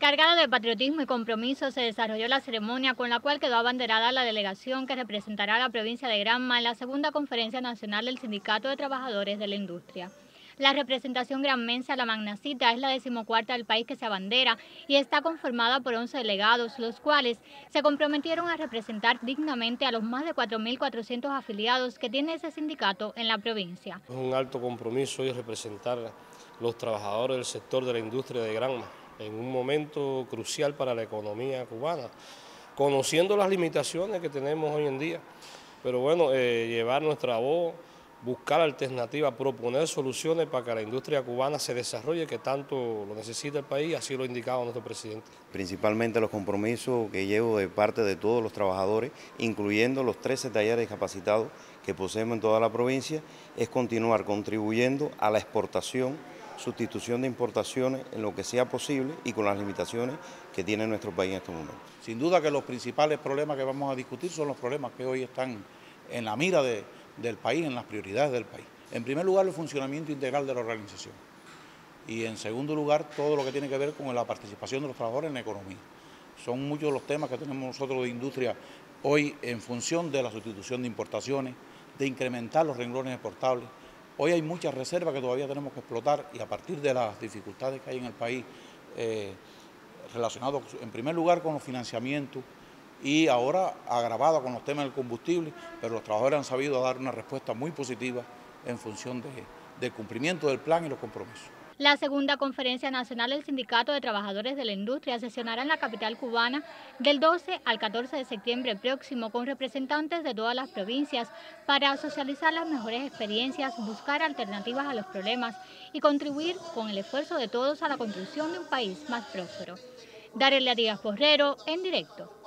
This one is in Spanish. Cargada de patriotismo y compromiso se desarrolló la ceremonia con la cual quedó abanderada la delegación que representará a la provincia de Granma en la segunda Conferencia Nacional del Sindicato de Trabajadores de la Industria. La representación granmense a la Magna Cita es la 14ª del país que se abandera y está conformada por 11 delegados, los cuales se comprometieron a representar dignamente a los más de 4.400 afiliados que tiene ese sindicato en la provincia. Es un alto compromiso hoy representar a los trabajadores del sector de la industria de Granma en un momento crucial para la economía cubana, conociendo las limitaciones que tenemos hoy en día, pero bueno, llevar nuestra voz, buscar alternativas, proponer soluciones para que la industria cubana se desarrolle, que tanto lo necesita el país, así lo ha indicado nuestro presidente. Principalmente los compromisos que llevo de parte de todos los trabajadores, incluyendo los 13 talleres capacitados que poseemos en toda la provincia, es continuar contribuyendo a la exportación, sustitución de importaciones en lo que sea posible y con las limitaciones que tiene nuestro país en este momento. Sin duda que los principales problemas que vamos a discutir son los problemas que hoy están en la mira del país, en las prioridades del país. En primer lugar, el funcionamiento integral de la organización y en segundo lugar, todo lo que tiene que ver con la participación de los trabajadores en la economía. Son muchos los temas que tenemos nosotros de industria hoy en función de la sustitución de importaciones, de incrementar los renglones exportables. Hoy hay muchas reservas que todavía tenemos que explotar y a partir de las dificultades que hay en el país relacionadas en primer lugar con los financiamientos, y ahora agravada con los temas del combustible, pero los trabajadores han sabido dar una respuesta muy positiva en función del cumplimiento del plan y los compromisos. La segunda Conferencia Nacional del Sindicato de Trabajadores de la Industria sesionará en la capital cubana del 12 al 14 de septiembre próximo con representantes de todas las provincias para socializar las mejores experiencias, buscar alternativas a los problemas y contribuir con el esfuerzo de todos a la construcción de un país más próspero. Darelia Díaz Borrero, en directo.